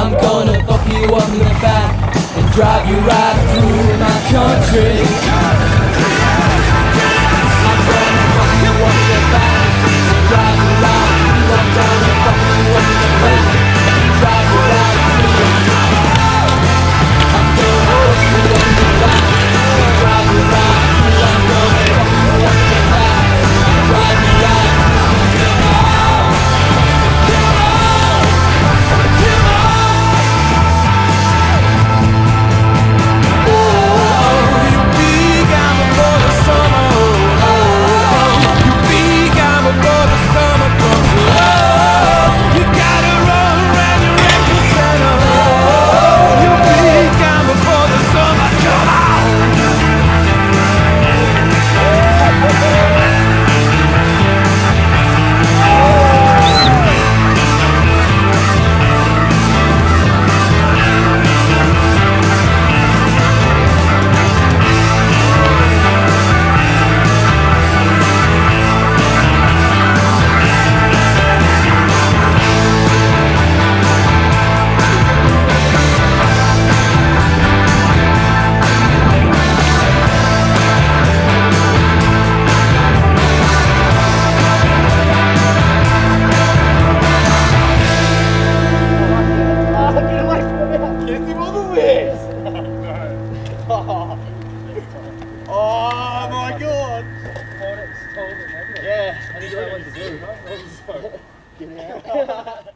I'm gonna fuck you up in the back and drive you right through my country. I'm gonna fuck you up in the back and drive you right through. I'm gonna fuck you up in the back and drive you right through. I'm gonna fuck you up in the back and drive you right through. I'm gonna fuck you up in the back and drive you right through. Yeah, I didn't know what to do. Get out.